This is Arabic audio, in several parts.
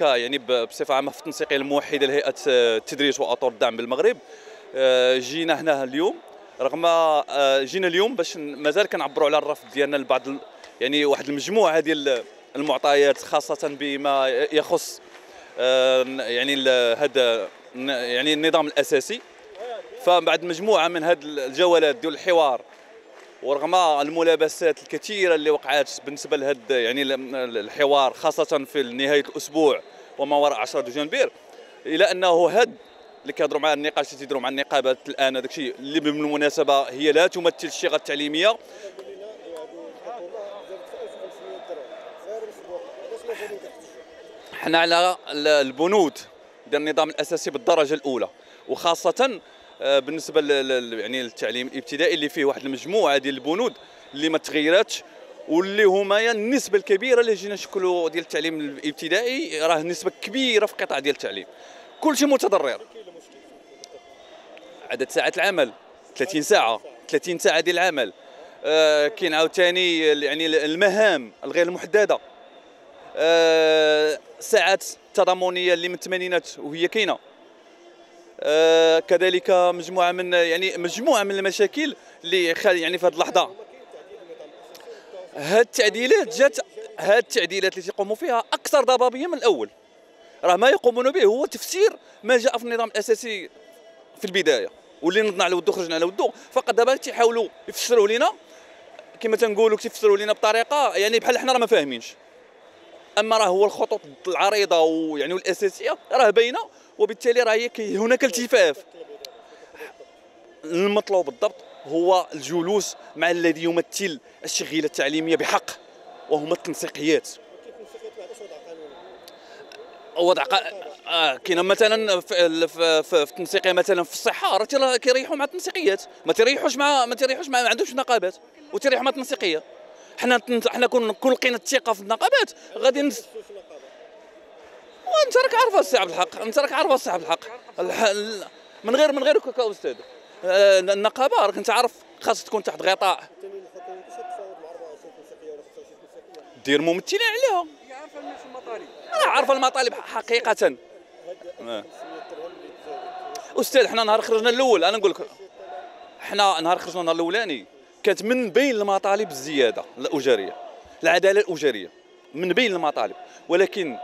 يعني بصفه عامه في التنسيقية الموحدة لهيئة التدريس وأطر الدعم بالمغرب. جينا هنا اليوم رغم جينا اليوم باش مازال كنعبروا على الرفض ديالنا لبعض يعني واحد المجموعه ديال المعطيات، خاصه بما يخص يعني هذا يعني النظام الاساسي. فبعد مجموعه من هذه الجولات ديال الحوار ورغم الملابسات الكثيره اللي وقعات بالنسبه لهذا يعني الحوار، خاصه في نهايه الاسبوع وما وراء 10 دجنبير، الى انه هذا اللي كيهضروا مع النقاش اللي تيديروا مع النقابات الان، هذاك الشيء اللي بالمناسبه هي لا تمثل الصيغه التعليميه. حنا على البنود ديال النظام الاساسي بالدرجه الاولى، وخاصه بالنسبه يعني للتعليم الابتدائي اللي فيه واحد المجموعه ديال البنود اللي ما تغيراتش، واللي هما النسبه الكبيره اللي جينا نشكلوا ديال التعليم الابتدائي، راه نسبه كبيره في القطاع ديال التعليم كلشي متضرر. عدد ساعات العمل 30 ساعه ديال العمل، كاين عاوتاني يعني المهام الغير محدده، ساعات التضامنيه اللي من الثمانينات وهي كاينه، كذلك مجموعه من المشاكل اللي يعني في هذه اللحظه هاد التعديلات اللي تيقوموا فيها اكثر ضبابيه من الاول. راه ما يقومون به هو تفسير ما جاء في النظام الاساسي في البدايه، واللي نضنا على ودو خرجنا على ودو، فقط دابا تيحاولوا يفسروا لنا كما تنقولوا بطريقه يعني بحال حنا راه ما فاهمينش. اما راه هو الخطوط العريضه ويعني الاساسيه راه باينه، وبالتالي راه هناك التفاف. المطلوب بالضبط هو الجلوس مع الذي يمثل الشغيله التعليميه بحق، وهما التنسيقيات. وضع كاين مثلا في التنسيقيه، مثلا في الصحه راه كيريحوا مع التنسيقيات، ما تيريحوش مع ما عندهمش نقابات وتريحوا مع التنسيقيه. حنا كون لقينا الثقه في النقابات غادي وانت راك عارفه السي عبد الحق، من غير استاذ النقابه راك انت عارف خاص تكون تحت غطاء، دير ممثلين عليها. انا عارفه المطالب حقيقه استاذ. حنا نهار خرجنا الاول، انا نقول لك حنا نهار خرجنا النهار الاولاني كانت من بين المطالب الزياده الاجريه، العداله الاجريه من بين المطالب، ولكن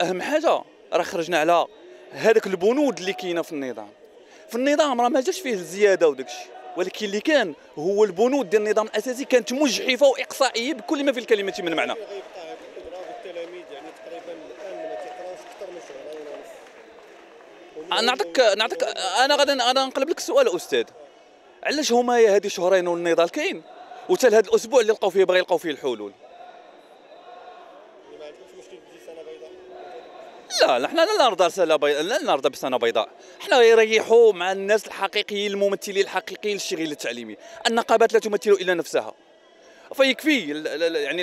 اهم حاجه راه خرجنا على هذاك البنود اللي كاينه في النظام. في النظام راه ما جاش فيه الزياده وداك الشيء، ولكن اللي كان هو البنود ديال النظام الاساسي كانت مجحفه واقصائيه بكل ما في الكلمه من معنى. انا نقلب لك السؤال استاذ، علاش هما هذه شهرين والنضال كاين وتا هذا الاسبوع اللي لقاو فيه بغا يلقاو فيه الحلول؟ لا حنا لا نرضى بسنه بيضاء، حنا يريحوا مع الناس الحقيقيين، الممثلين الحقيقيين للشغل التعليمي. النقابات لا تمثل الا نفسها، فيكفي يعني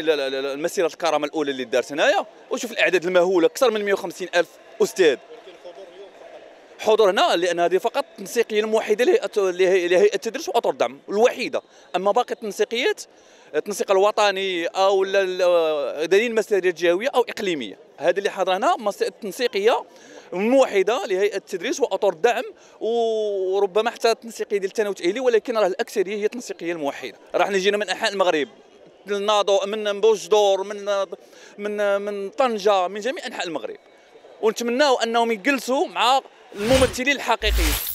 المسيره الكرامه الاولى اللي دارت هنايا، وشوف الاعداد المهوله اكثر من 150,000 استاذ حضور هنا، لان هذه فقط التنسيقيه الموحده لهيئه التدريس واطر الدعم الوحيده. اما باقي التنسيقيات، التنسيق الوطني او دليل مساريه جهويه او اقليميه، هذا اللي حاضر هنا التنسيقيه الموحده لهيئه التدريس واطر الدعم، وربما حتى التنسيقيه ديال الثانوي التاهيلي، ولكن راه الاكثريه هي التنسيقيه الموحده. راه حنا جينا من انحاء المغرب، من بوجدور، من طنجه، من جميع انحاء المغرب، ونتمناو انهم يجلسوا مع الممثلين الحقيقيين.